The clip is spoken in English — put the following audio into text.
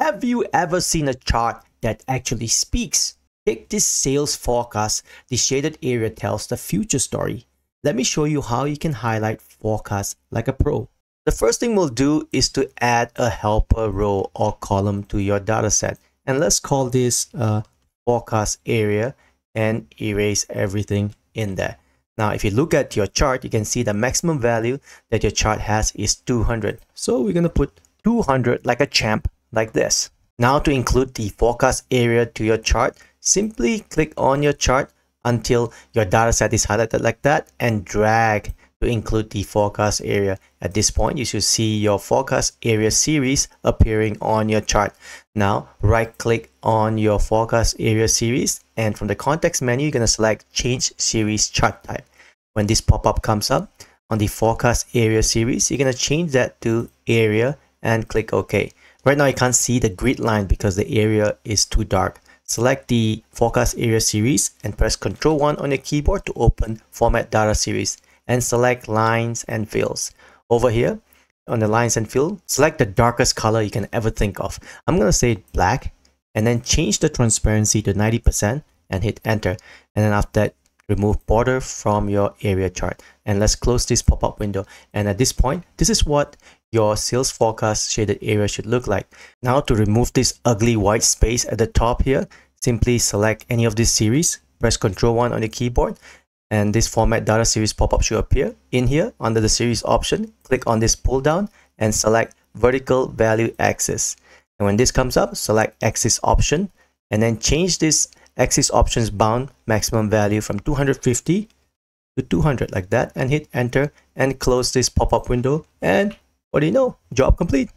Have you ever seen a chart that actually speaks? Take this sales forecast. The shaded area tells the future story. Let me show you how you can highlight forecasts like a pro. The first thing we'll do is to add a helper row or column to your dataset, and let's call this forecast area and erase everything in there. Now, if you look at your chart, you can see the maximum value that your chart has is 200. So we're gonna put 200 like a champ. Like this. Now to include the forecast area to your chart, simply click on your chart until your data set is highlighted like that and drag to include the forecast area. At this point, you should see your forecast area series appearing on your chart. Now right click on your forecast area series, and from the context menu you're going to select change series chart type. When this pop-up comes up on the forecast area series, you're going to change that to area and click OK. Right now you can't see the grid line because the area is too dark. Select the forecast area series and press Ctrl+1 on your keyboard to open format data series and select lines and fields. Over here on the lines and field, select the darkest color you can ever think of. I'm going to say black and then change the transparency to 90% and hit enter. And then after that, remove border from your area chart. And let's close this pop-up window. And at this point, this is what your sales forecast shaded area should look like. Now to remove this ugly white space at the top here, simply select any of this series, press Ctrl+1 on the keyboard, and this format data series pop-up should appear. In here, under the series option, click on this pull down and select vertical value axis. And when this comes up, select axis option and then change this axis options bound maximum value from 250 to 200 like that and hit enter and close this pop-up window, and what do you know? Job complete.